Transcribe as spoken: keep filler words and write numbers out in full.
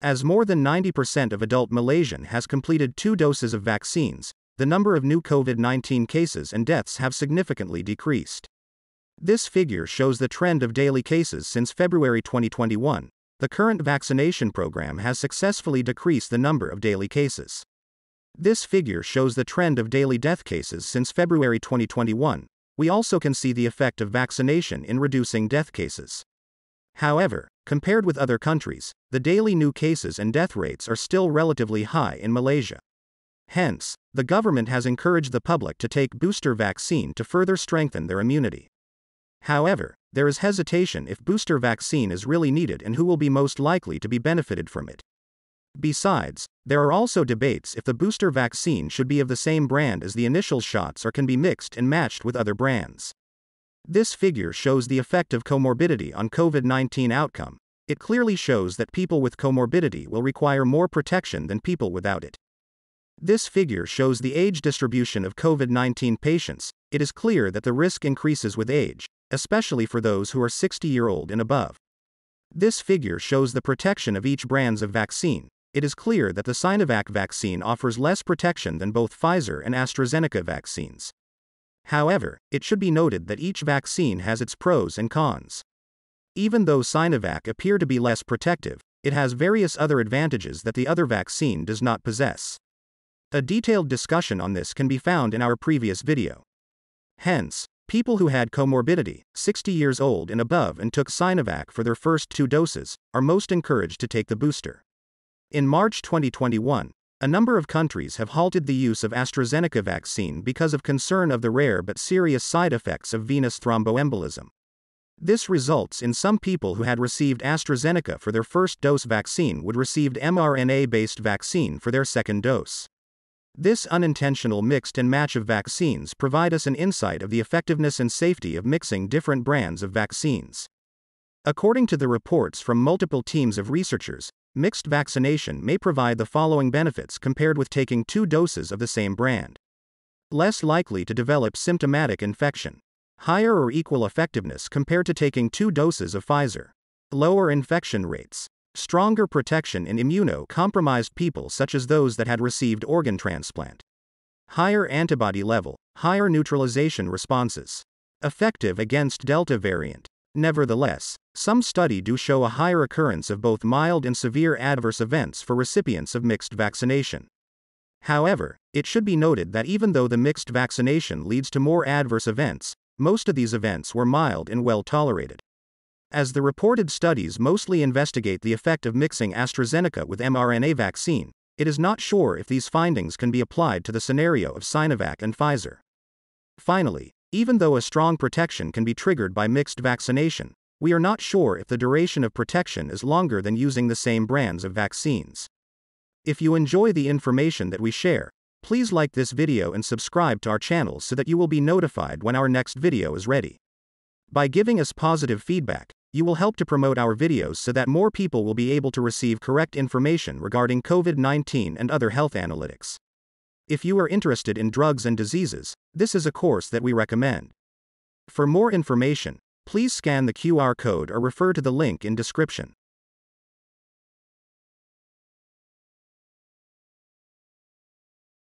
As more than ninety percent of adult Malaysian has completed two doses of vaccines, the number of new COVID nineteen cases and deaths have significantly decreased. This figure shows the trend of daily cases since February twenty twenty-one. The current vaccination program has successfully decreased the number of daily cases. This figure shows the trend of daily death cases since February twenty twenty-one. We also can see the effect of vaccination in reducing death cases. However, compared with other countries, the daily new cases and death rates are still relatively high in Malaysia. Hence, the government has encouraged the public to take booster vaccine to further strengthen their immunity. However, there is hesitation if booster vaccine is really needed and who will be most likely to be benefited from it. Besides, there are also debates if the booster vaccine should be of the same brand as the initial shots or can be mixed and matched with other brands. This figure shows the effect of comorbidity on COVID nineteen outcome. It clearly shows that people with comorbidity will require more protection than people without it. This figure shows the age distribution of COVID nineteen patients. It is clear that the risk increases with age, especially for those who are sixty years old and above. This figure shows the protection of each brand of vaccine. It is clear that the Sinovac vaccine offers less protection than both Pfizer and AstraZeneca vaccines. However, it should be noted that each vaccine has its pros and cons. Even though Sinovac appears to be less protective, it has various other advantages that the other vaccine does not possess. A detailed discussion on this can be found in our previous video. Hence, people who had comorbidity, sixty years old and above, and took Sinovac for their first two doses, are most encouraged to take the booster. In March twenty twenty-one, a number of countries have halted the use of AstraZeneca vaccine because of concern of the rare but serious side effects of venous thromboembolism. This results in some people who had received AstraZeneca for their first dose vaccine would receive mRNA-based vaccine for their second dose. This unintentional mixed and match of vaccines provide us an insight of the effectiveness and safety of mixing different brands of vaccines. According to the reports from multiple teams of researchers, mixed vaccination may provide the following benefits compared with taking two doses of the same brand. Less likely to develop symptomatic infection. Higher or equal effectiveness compared to taking two doses of Pfizer. Lower infection rates. Stronger protection in immunocompromised people such as those that had received organ transplant. Higher antibody level, higher neutralization responses. Effective against Delta variant. Nevertheless, some studies do show a higher occurrence of both mild and severe adverse events for recipients of mixed vaccination. However, it should be noted that even though the mixed vaccination leads to more adverse events, most of these events were mild and well tolerated. As the reported studies mostly investigate the effect of mixing AstraZeneca with mRNA vaccine, it is not sure if these findings can be applied to the scenario of Sinovac and Pfizer. Finally, even though a strong protection can be triggered by mixed vaccination, we are not sure if the duration of protection is longer than using the same brands of vaccines. If you enjoy the information that we share, please like this video and subscribe to our channel so that you will be notified when our next video is ready. By giving us positive feedback, you will help to promote our videos so that more people will be able to receive correct information regarding COVID nineteen and other health analytics. If you are interested in drugs and diseases, this is a course that we recommend. For more information, please scan the Q R code or refer to the link in description.